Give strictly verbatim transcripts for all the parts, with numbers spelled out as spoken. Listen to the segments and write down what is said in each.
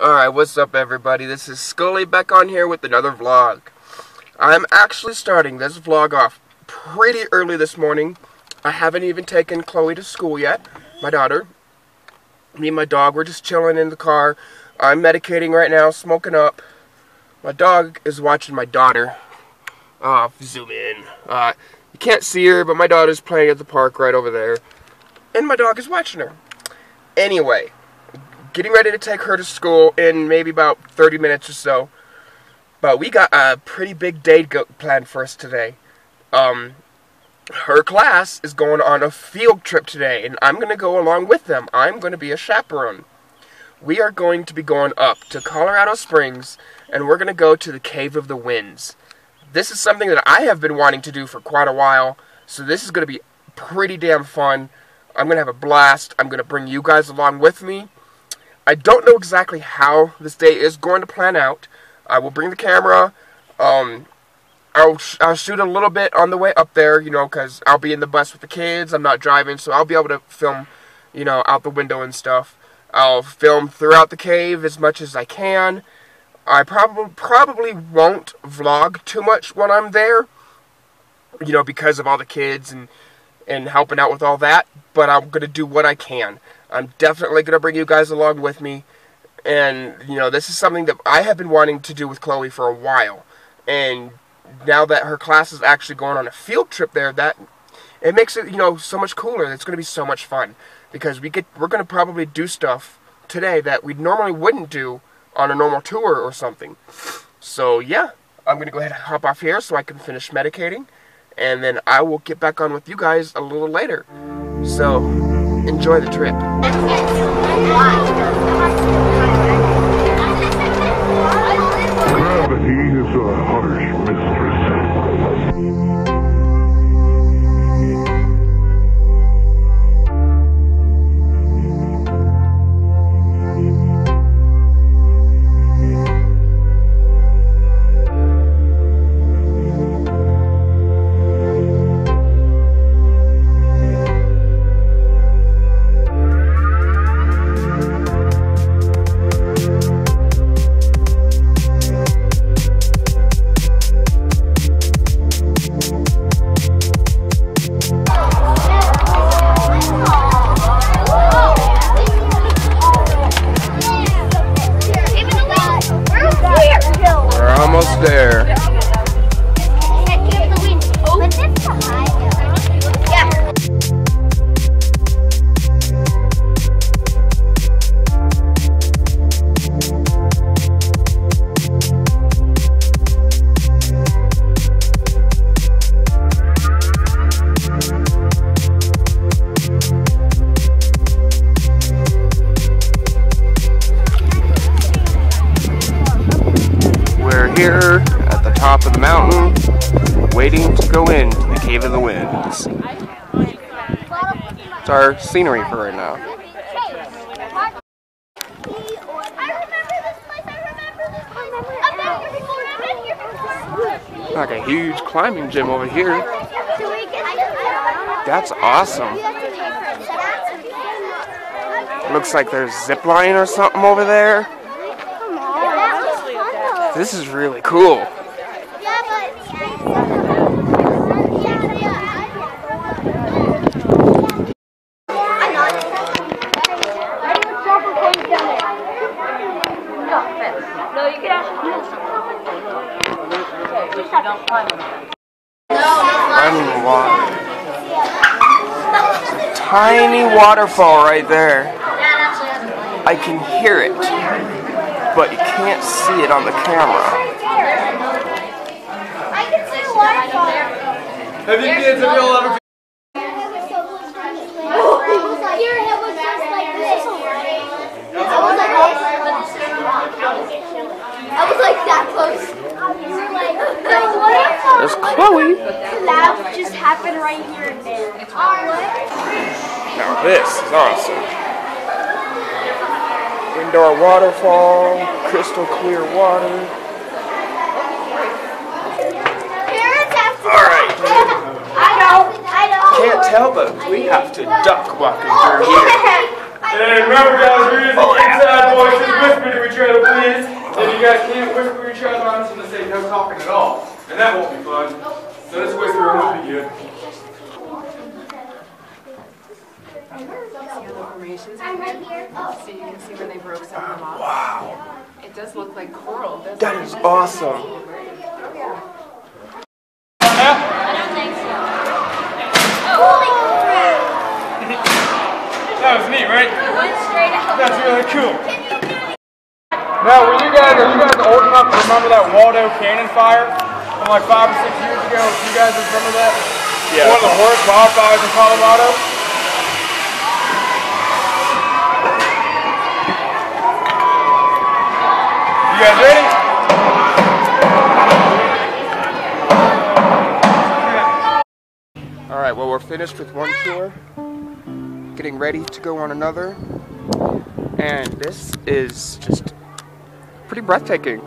Alright, what's up everybody? This is Scully back on here with another vlog. I'm actually starting this vlog off pretty early this morning. I haven't even taken Chloe to school yet, my daughter. Me and my dog, we're just chilling in the car. I'm medicating right now, smoking up. My dog is watching my daughter. Uh, zoom in. Uh, you can't see her, but my daughter's playing at the park right over there. And my dog is watching her. Anyway, getting ready to take her to school in maybe about thirty minutes or so. But we got a pretty big day planned for us today. Um, her class is going on a field trip today, and I'm going to go along with them. I'm going to be a chaperone. We are going to be going up to Colorado Springs, and we're going to go to the Cave of the Winds. This is something that I have been wanting to do for quite a while, so this is going to be pretty damn fun. I'm going to have a blast. I'm going to bring you guys along with me. I don't know exactly how this day is going to plan out. I will bring the camera. Um, I'll, sh I'll shoot a little bit on the way up there, you know, because I'll be in the bus with the kids. I'm not driving, so I'll be able to film, you know, out the window and stuff. I'll film throughout the cave as much as I can. I probably probably won't vlog too much when I'm there, you know, because of all the kids and, and helping out with all that. But I'm going to do what I can. I'm definitely going to bring you guys along with me, and, you know, this is something that I have been wanting to do with Chloe for a while, and now that her class is actually going on a field trip there, that, it makes it, you know, so much cooler. It's going to be so much fun, because we get, we're going to probably do stuff today that we normally wouldn't do on a normal tour or something. So, yeah, I'm going to go ahead and hop off here so I can finish medicating, and then I will get back on with you guys a little later. So enjoy the trip. Gravity is a harsh mistresses. Here at the top of the mountain, waiting to go into the Cave of the Winds. It's our scenery for right now. Like a huge climbing gym over here. That's awesome. Looks like there's zip line or something over there. This is really cool. Running water. Tiny waterfall right there. I can hear it, but you can't see it on the camera. I can see the waterfall. Have you kids, have you all ever I was like that close. There's Chloe. Cloud just happened right here and there. Now this is awesome. Indoor waterfall, crystal clear water. Alright. I know, I know. Can't tell, but we have to duck walking through here. And remember, guys, we're using inside voices, whisper to each other, please. If you guys can't whisper to each other, I'm just going to say no talking at all. And that won't be fun. So let's whisper and we'll be good. I'm right here. Oh. So you can see where they broke some of them off. Wow. It does look like coral, doesn't it? That is awesome. I don't think so. Holy crap! That was neat, right? It went straight out. That's really cool. Now, were you guys, are you guys old enough to remember that Waldo cannon fire from like five or six years ago? Do you guys remember that? Yeah. One of the worst wildfires in Colorado. You guys ready? Alright, well, we're finished with one tour, getting ready to go on another, and this is just pretty breathtaking.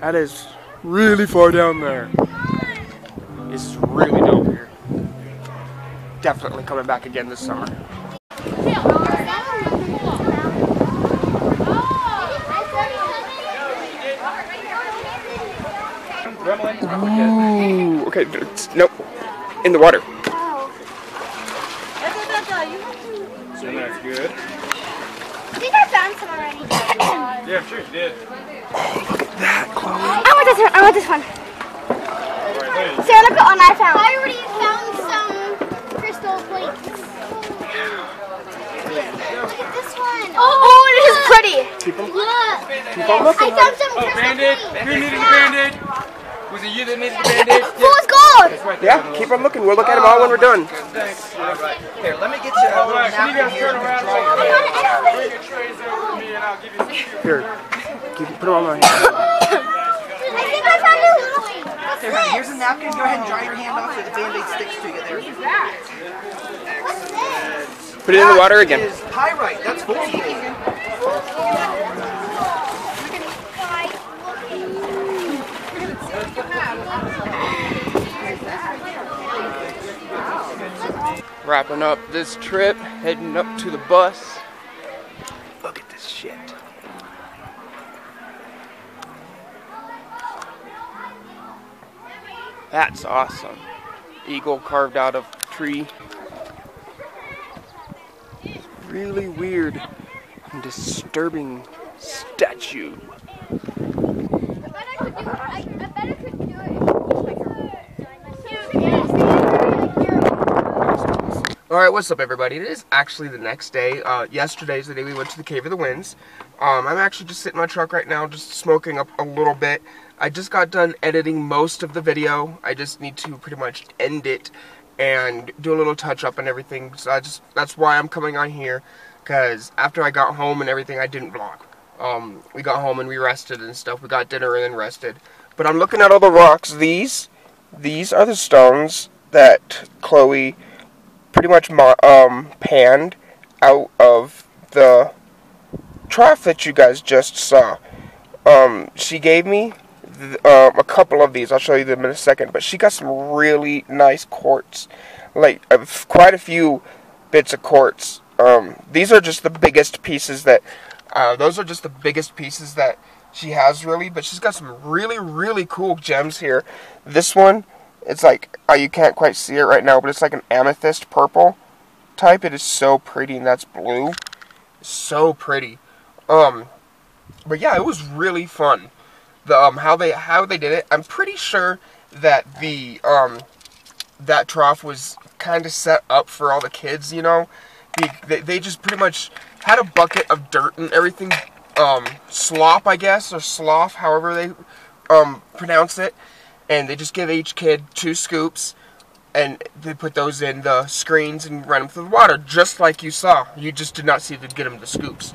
That is really far down there. It's really dope here. Definitely coming back again this summer. Ooh, okay, nope. In the water. Wow. So that's good. I think I found some already. Yeah, I'm sure you did. Oh, look at that, Chloe. I want this one, I want this one. Right, Sarah, look at one I found. I already found some crystal plates. Look at this one. Oh, oh this is pretty. Keep them. Look. Keep on looking. I found some crystal plates. Oh, Band-Aid. You needed a Band-Aid. Was it you that needed the Band-Aid? Full as gold! Yeah, keep on looking. We'll look at them all when we're done. Thanks. All right. Here, let me get you a little napkin here. Bring your trays over to me and I'll give you some. Here, put them all on my hand. I think I found a little one. Here's a napkin. Go ahead and dry your hand off so the Band-Aid sticks to you. There. What is that? What's this? Put it in the water again. That is pyrite. That's cool. Wrapping up this trip, heading up to the bus. Look at this shit. That's awesome. Eagle carved out of a tree. Really weird and disturbing statue. Alright, what's up everybody? It is actually the next day. Uh, yesterday's the day we went to the Cave of the Winds. Um, I'm actually just sitting in my truck right now, just smoking up a little bit. I just got done editing most of the video. I just need to pretty much end it and do a little touch-up and everything. So I just, that's why I'm coming on here, because after I got home and everything, I didn't vlog. Um, we got home and we rested and stuff. We got dinner and then rested. But I'm looking at all the rocks. These, these are the stones that Chloe pretty much um, panned out of the trough that you guys just saw. Um, she gave me th uh, a couple of these. I'll show you them in a second. But she got some really nice quartz, like uh, quite a few bits of quartz. Um, these are just the biggest pieces that. Uh, those are just the biggest pieces that she has, really. But she's got some really, really cool gems here. This one. It's like, oh, you can't quite see it right now, but it's like an amethyst purple type. It is so pretty, and that's blue. So pretty. Um, but yeah, it was really fun. The um, how they how they did it. I'm pretty sure that the um, that trough was kind of set up for all the kids. You know, the, they they just pretty much had a bucket of dirt and everything. Um, slop, I guess, or slough, however they um pronounce it. And they just give each kid two scoops, and they put those in the screens and run them through the water, just like you saw. You just did not see them get them the scoops.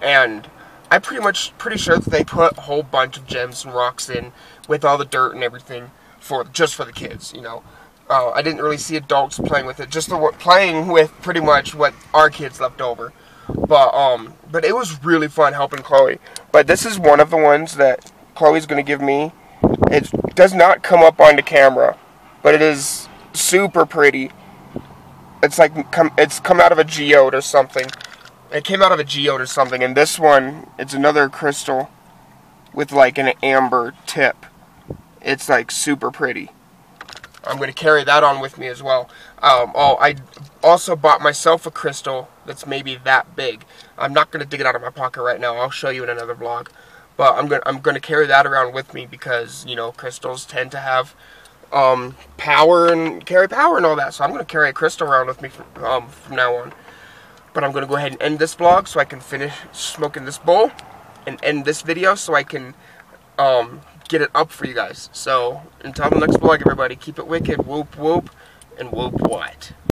And I'm pretty much pretty sure that they put a whole bunch of gems and rocks in with all the dirt and everything for just for the kids. You know, uh, I didn't really see adults playing with it, just the, playing with pretty much what our kids left over. But um, but it was really fun helping Chloe. But this is one of the ones that Chloe's gonna give me. It does not come up on the camera, but it is super pretty. it's like come it's come out of a geode or something. It came out of a geode or something, and this one, it's another crystal with like an amber tip. It's like super pretty. I'm going to carry that on with me as well. Um, oh, I also bought myself a crystal that's maybe that big. I'm not going to dig it out of my pocket right now. I'll show you in another vlog. But I'm going I'm going to carry that around with me because, you know, crystals tend to have um, power and carry power and all that. So I'm going to carry a crystal around with me from, um, from now on. But I'm going to go ahead and end this vlog so I can finish smoking this bowl and end this video so I can um, get it up for you guys. So until the next vlog, everybody, keep it wicked, whoop whoop, and whoop what?